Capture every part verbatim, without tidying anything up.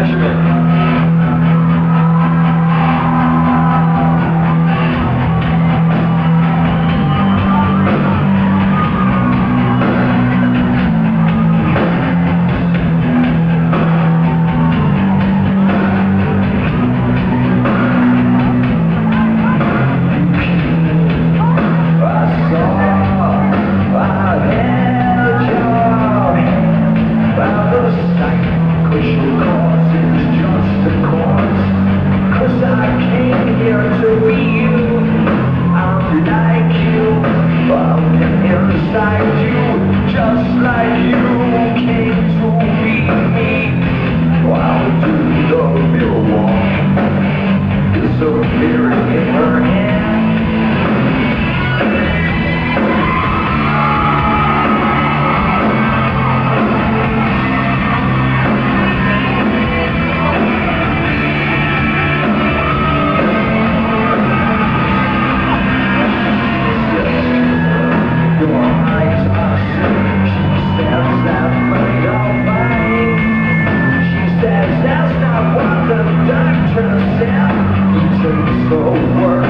management. That's not what the doctor said. He takes the word.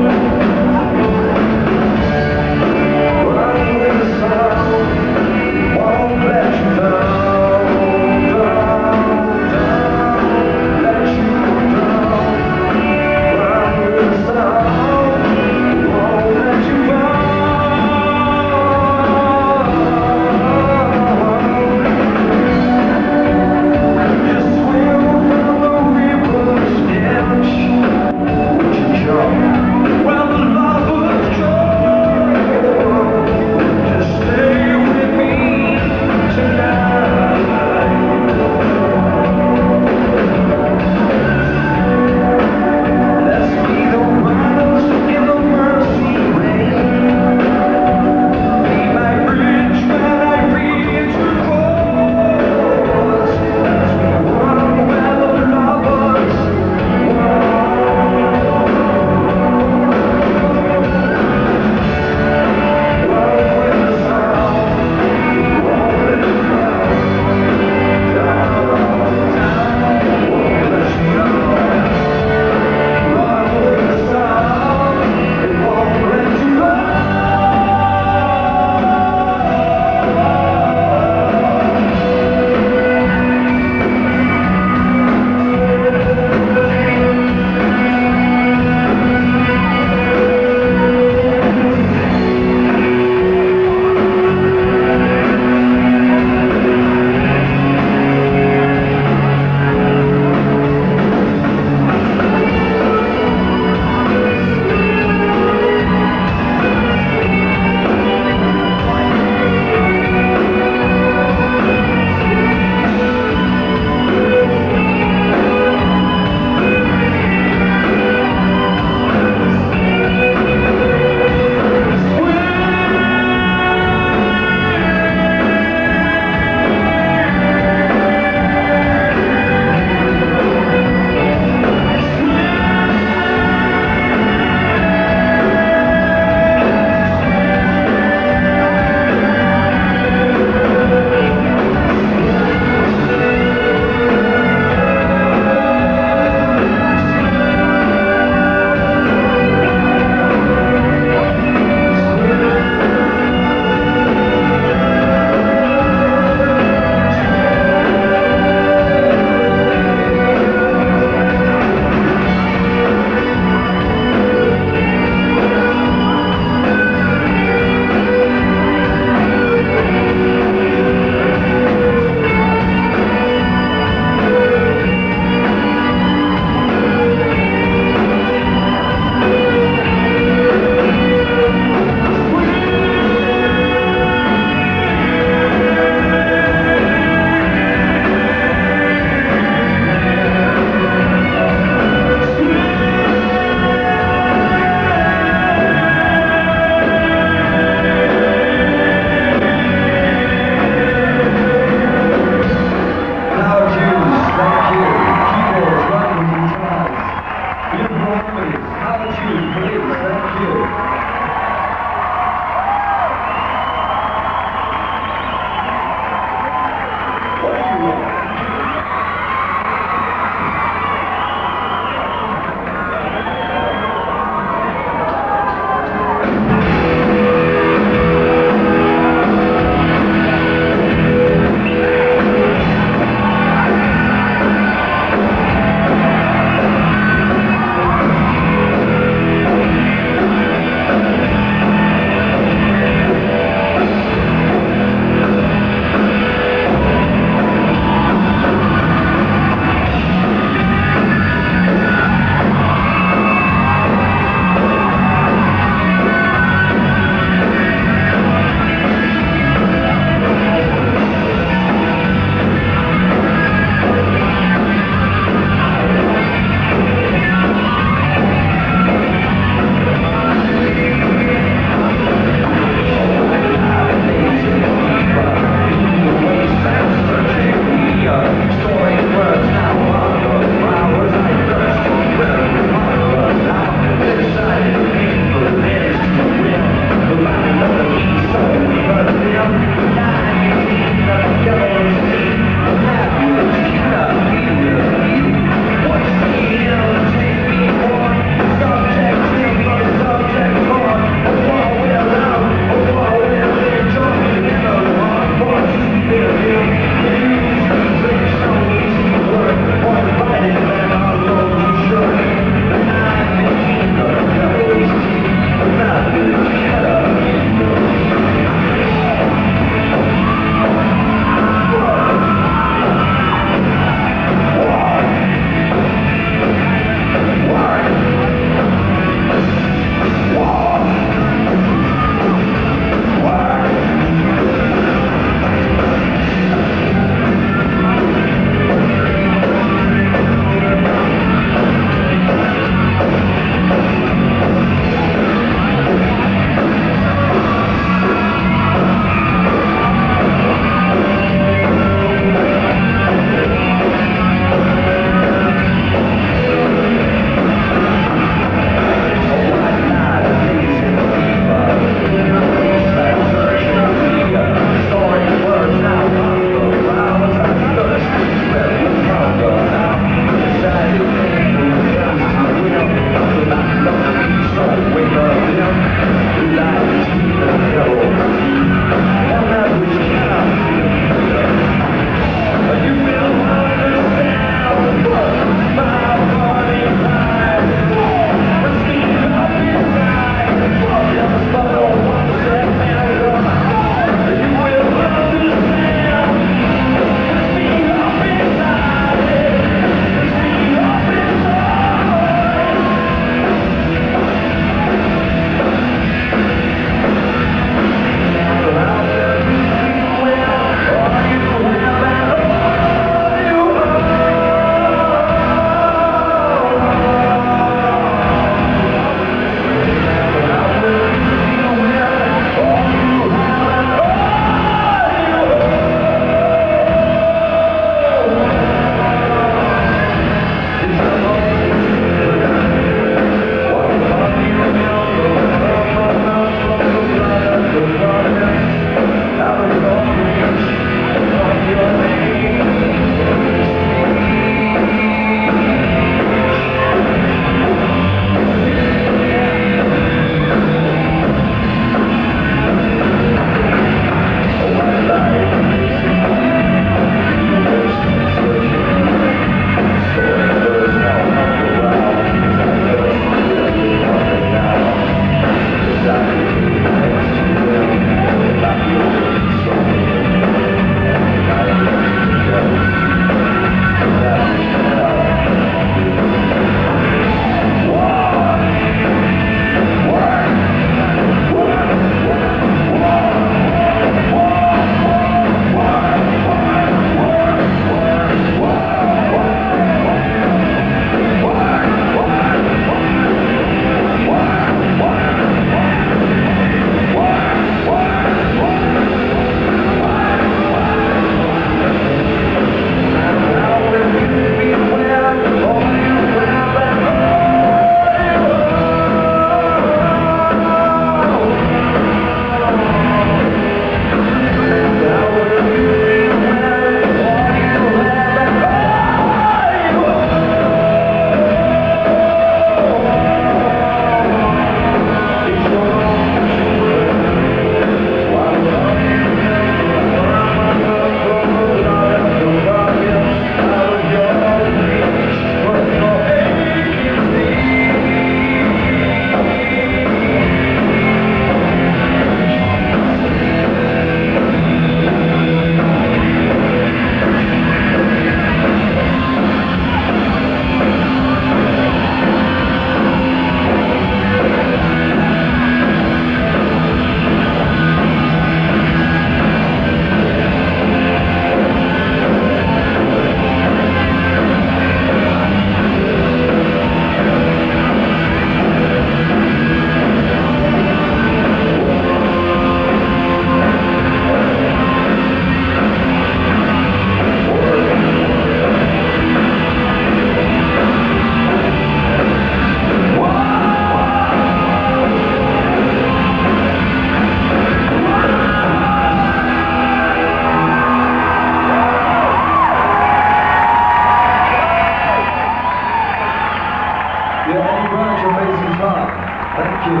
You're all right, amazing fun. Thank you,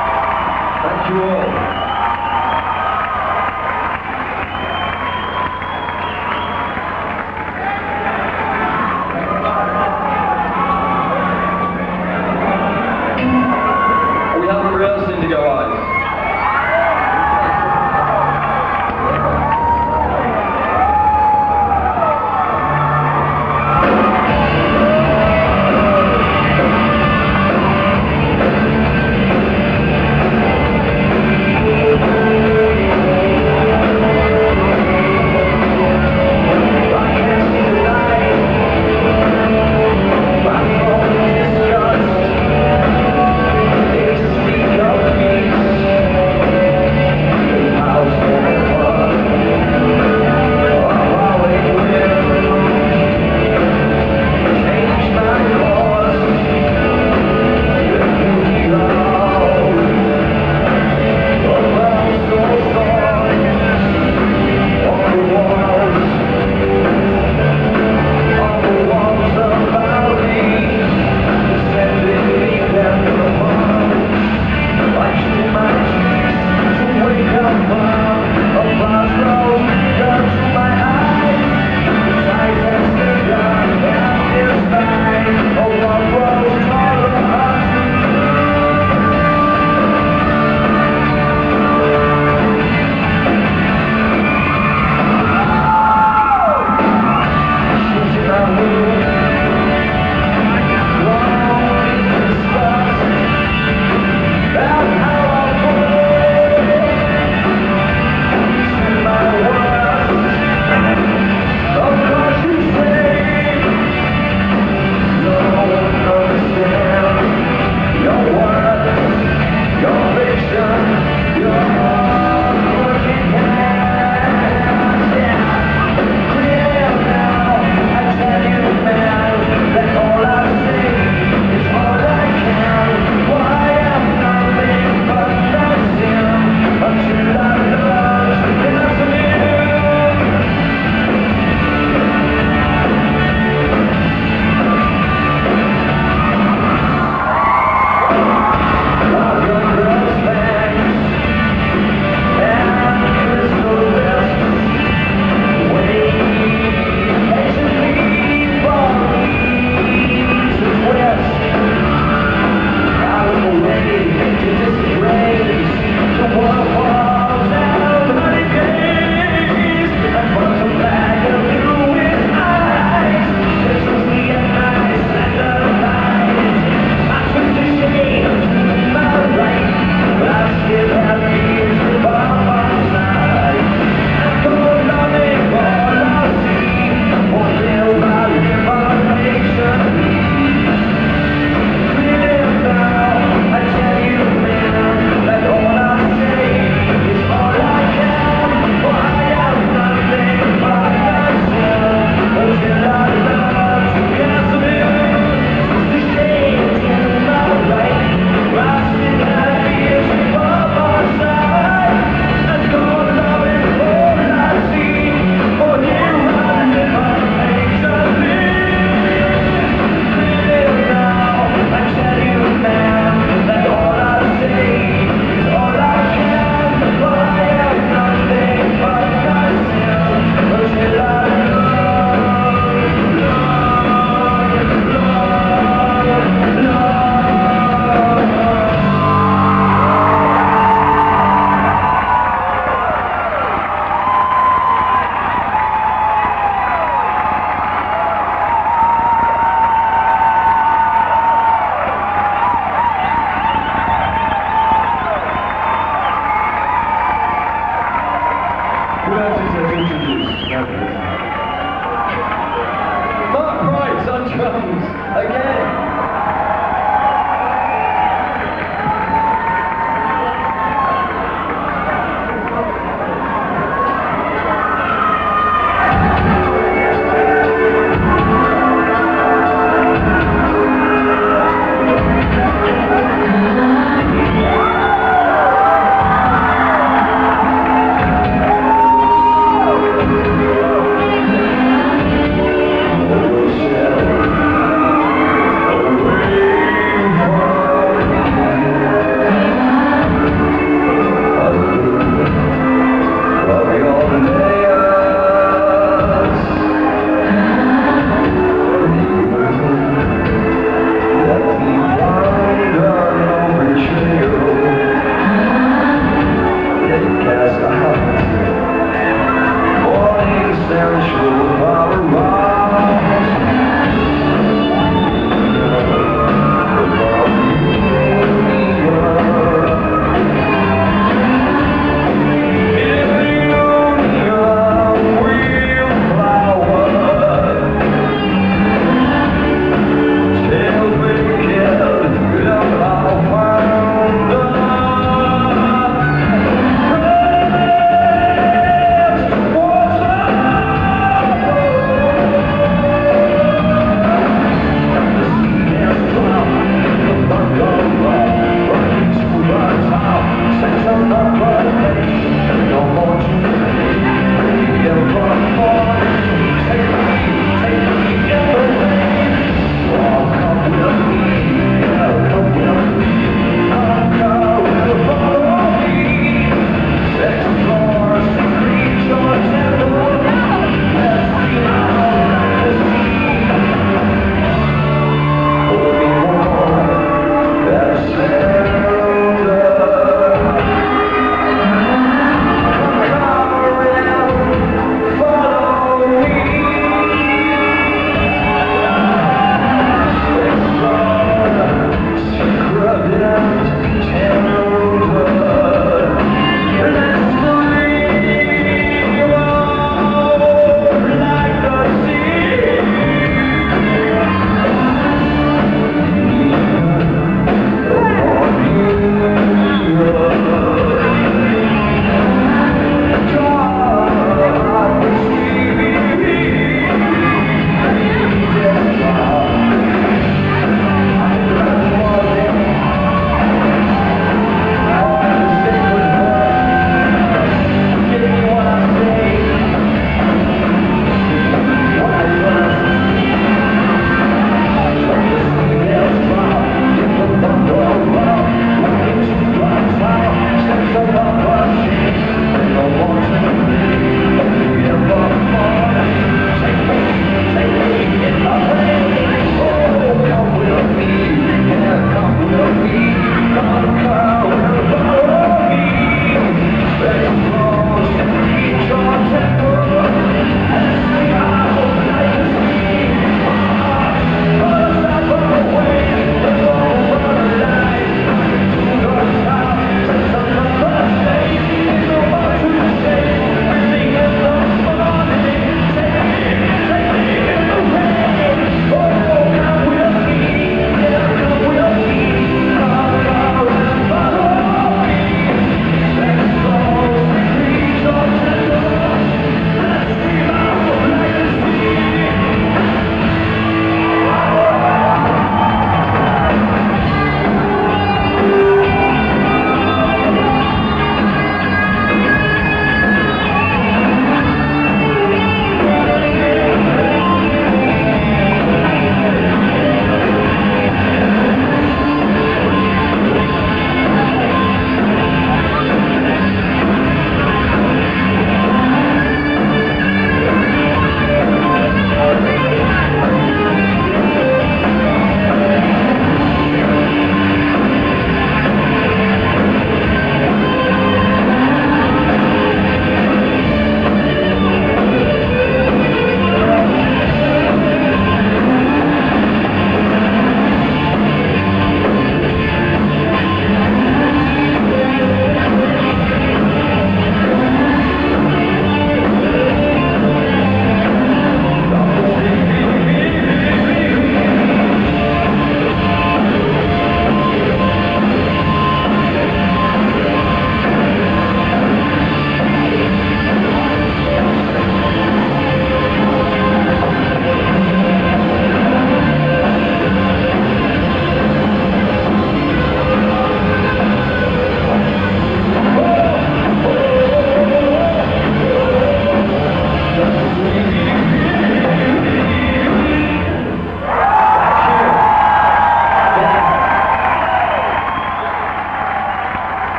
Eddie. Thank you all.